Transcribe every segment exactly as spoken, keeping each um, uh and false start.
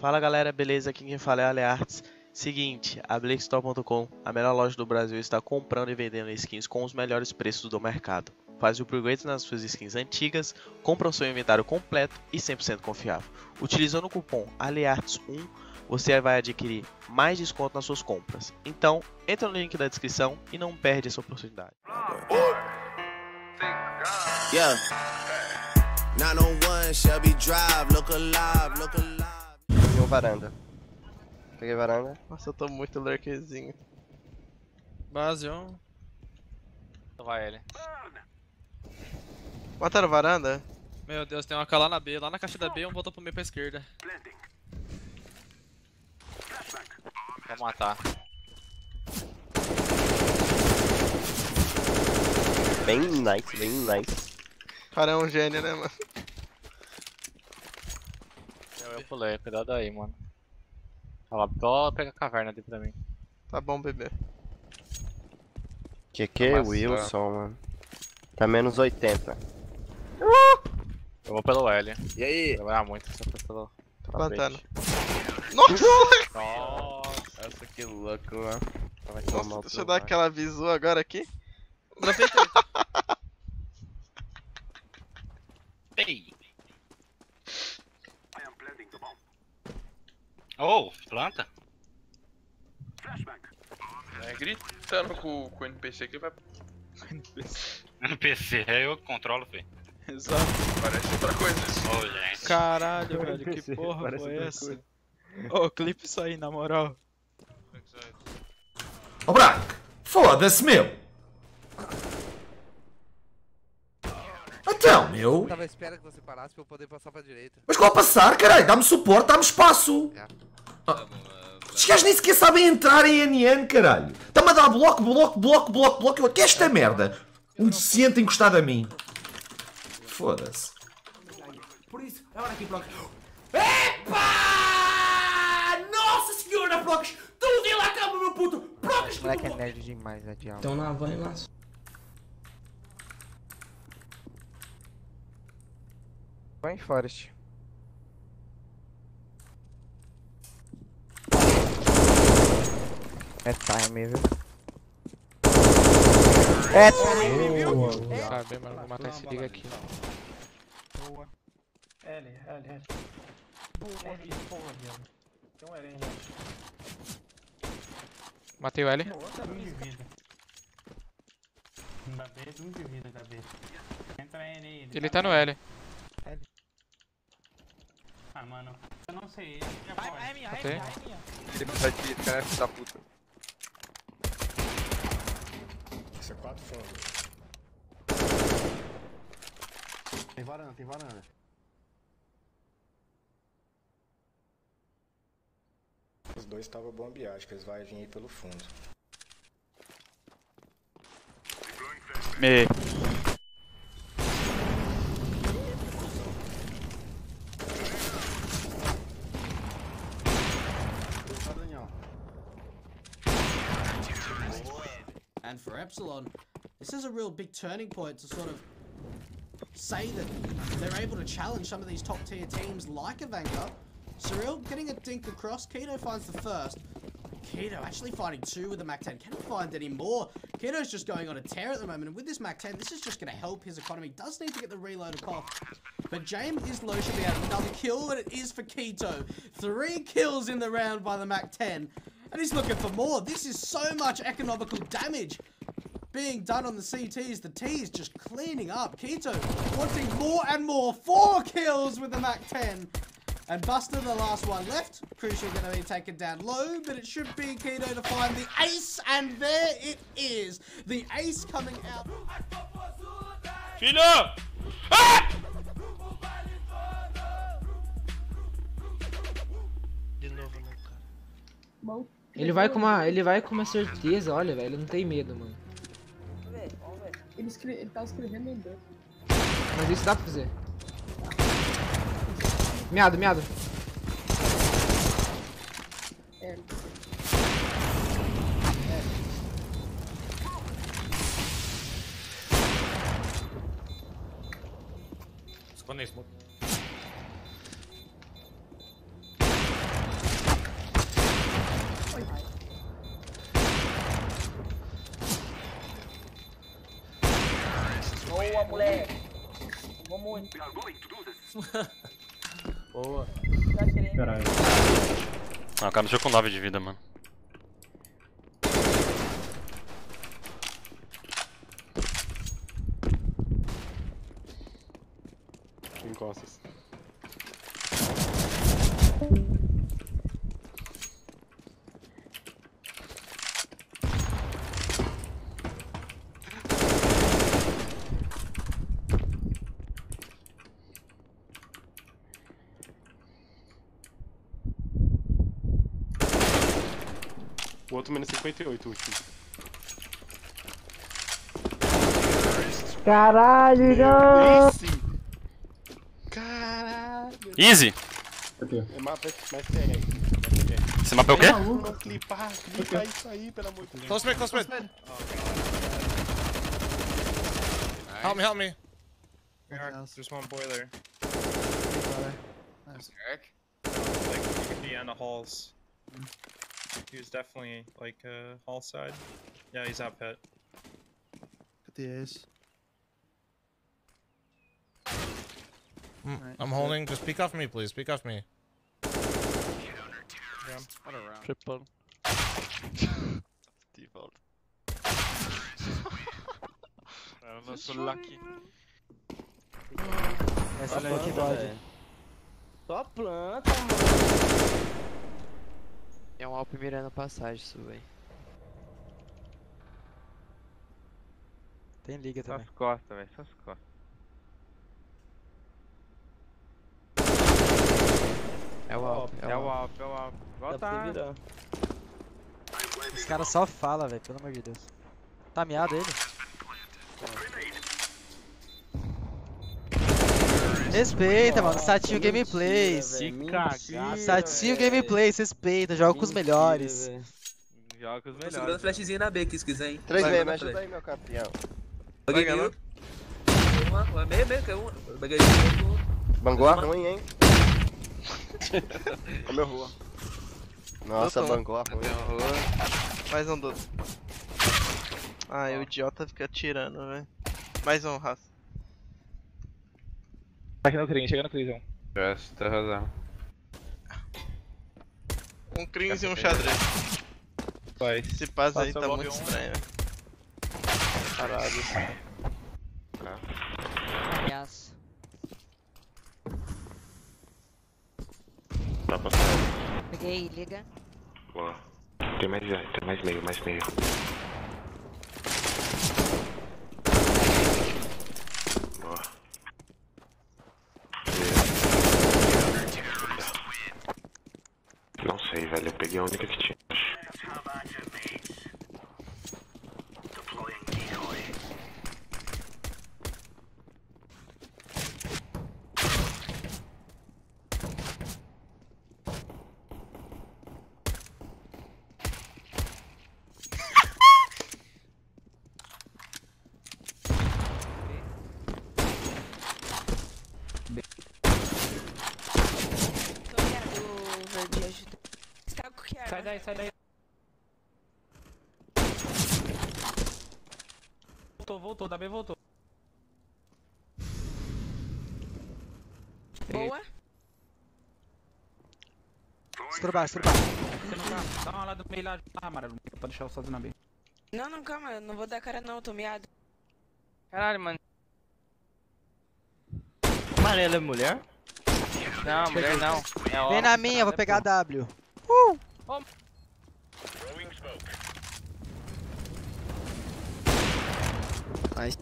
Fala galera, beleza? Aqui quem fala é a AleArts. Seguinte, a Bleik Store ponto com, a melhor loja do Brasil, está comprando e vendendo skins com os melhores preços do mercado. Faz upgrades nas suas skins antigas, compra o seu inventário completo e cem por cento confiável. Utilizando o cupom AleArts um, você vai adquirir mais desconto nas suas compras. Então, entra no link da descrição e não perde essa oportunidade. Yeah. nove um um, Shelby Drive, look alive, look alive. Varanda. Peguei varanda. Nossa, eu tô muito lurkzinho. Base um. Vai ele. Mataram varanda? Meu Deus, tem uma A K lá na B. Lá na caixa da B, um voltou pro meio pra esquerda. Vou matar. Bem nice, bem nice. O cara é um gênio, né, mano? Eu pulei, cuidado aí, mano. Olha lá, só pega a caverna ali pra mim. Tá bom, bebê. Que que é Wilson, mano? Tá menos oitenta. Uh! Eu vou pelo L. E aí? Vai demorar muito se eu for pelo... Tá plantando. Nossa! Nossa, que louco, mano. Vai tomar. Nossa, deixa eu dar aquela visu agora aqui. Ei! Oh, planta! É, gritando com, com o N P C que vai... N P C. N P C, é eu que controlo, filho. Exato. Parece outra coisa isso. Oh, gente. Caralho, velho, que N P C, porra foi essa? Ô, oh, clipa isso aí, na moral. Ô, Braco! Foda-se, meu! Então, meu... Eu tava à espera que você parasse pra eu poder passar pra direita. Mas qual passar, caralho? Dá-me suporte, dá-me espaço! É. Ah, os caras nem sequer sabem entrar em N N, caralho. Tá-me a dar bloco, bloco, bloco, bloco, bloco. Eu... Que esta é merda? Um deficiente encostado a mim. Foda-se. Por isso, agora aqui, blocos. Epa! Nossa senhora, blocos! Tu vê lá, calma, meu puto! Blocos! Moleque é nerd demais, né, diabo? Estão na van e lá. Vai em forest. É time, viu? É time, viu? Sabe, mano, vou matar esse liga aqui. Boa. L, L, L. Boa, L, porra, viado. Tem um L ainda. Matei o L. Ele tá no L. Ah, mano, eu não sei, ele já pode. Ai, é minha, é minha, é minha. Ele vai te cara da puta. Isso é quatro foda. Tem varanda, tem varanda. Os dois estavam bombeados, que eles vão vir aí pelo fundo. Me. And for Epsilon, this is a real big turning point to sort of say that they're able to challenge some of these top tier teams like Ivanka. Surreal getting a dink across, Keto finds the first. Keto actually finding two with the MAC ten, cannot find any more. Keto's just going on a tear at the moment, and with this MAC ten, this is just going to help his economy. Does need to get the reload of Koff. But James is low, should be out of another kill, and it is for Keto. Three kills in the round by the MAC ten. And he's looking for more. This is so much economical damage being done on the C Ts. The T is just cleaning up. Keto wanting more and more. Four kills with the MAC ten. And Buster, the last one left. Crucial going to be taken down low, but it should be Keto to find the ace. And there it is. The ace coming out. Filho! Ah! Ele vai com uma, ele vai com uma certeza, olha, velho, ele não tem medo, mano. Ele, escre ele tá escrevendo em branco. Mas isso dá pra fazer. Meado, meado. É. É. Esconde isso, mano. Boa, moleque. Jogou muito. Boa. Caralho. Ah, o cara deixou com nove de vida, mano. Encostas. O outro menos cinquenta e oito, o último. Caralho, não! Caralho! Easy! É mapa M A C dez aí. Esse mapa é o quê? É maluco, clipar, clipar isso aí, pelo amor de Deus. Close break, close break. Help me, help me. There's one boiler. There's Eric. Like, you can be on the halls. He was definitely like uh, hall side. Yeah, he's out pit. Put the A's. Mm, right. I'm holding. Just peek off me, please. Peek off me. Get under terrorist. What a round. Triple. Default. I'm not so lucky. Essa é só planta, mano. É um alp mirando a passagem, sub aí. Tem liga também. Só as costas, velho, só as costas. É o alp, é o alp, é o alp. Volta! Esse cara só fala, velho, pelo amor de Deus. Tá meado ele? Respeita, mano. Satinho Gameplays. Satinho Gameplays, respeita. Joga mentira, com os melhores. Véio. Joga com os melhores. Tô segurando flashzinho na B aqui se quiser, hein. três B, me ajuda aí, meu campeão. Baguei mil. Uma, meia, meia, caiu uma. Baguei mil. Bangou a ruim, hein. Olha meu rua. Nossa, bangou a ruim. Mais um doce. Ah, o idiota fica atirando, velho. Mais um, raça. Chega no Crim, chega no Crim. Yes, tá razão. Um Crim e um xadrez. Vai. Esse pass aí tá muito estranho. Caralho. Yes. Tá passando. Peguei, liga. Boa. Tem mais, tem mais meio, mais meio. Velho, eu peguei a única que tinha. Sai daí, sai daí. Voltou, voltou, da B voltou. Boa. Estrubar, estrubar. Você não dá, dá uma lá do meio lá, ah, amarelo, pra deixar eu sozinho na B. Não, não, calma, eu não vou dar cara não, eu tô meado. Caralho, mano. Amarelo é mulher? Não, mulher não. É vem na minha, eu vou pegar a W. Uh! Oh. Nice.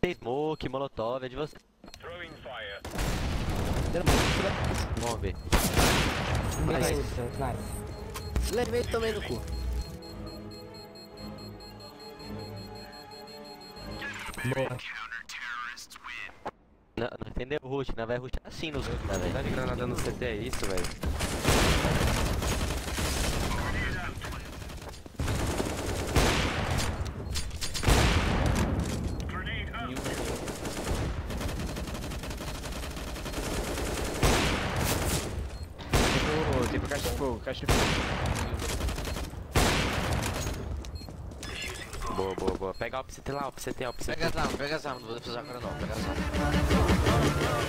Tem smoke, molotov, é de você. Throwing fire. Vamos ver. Nice, nice. Levei também no cu. Boa. Não, não entendeu o rush, não vai rushar assim nos outros, tá, velho? Tá de granada no C T, é isso, velho? Tem pro caixa de fogo, caixa de fogo. Boa, boa, boa. Pega a O P C T lá, O P C T, O P C T. Pega as armas, pega as armas, não vou precisar agora não, pega as armas.